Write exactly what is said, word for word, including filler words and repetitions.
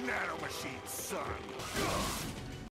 Nanomachine son.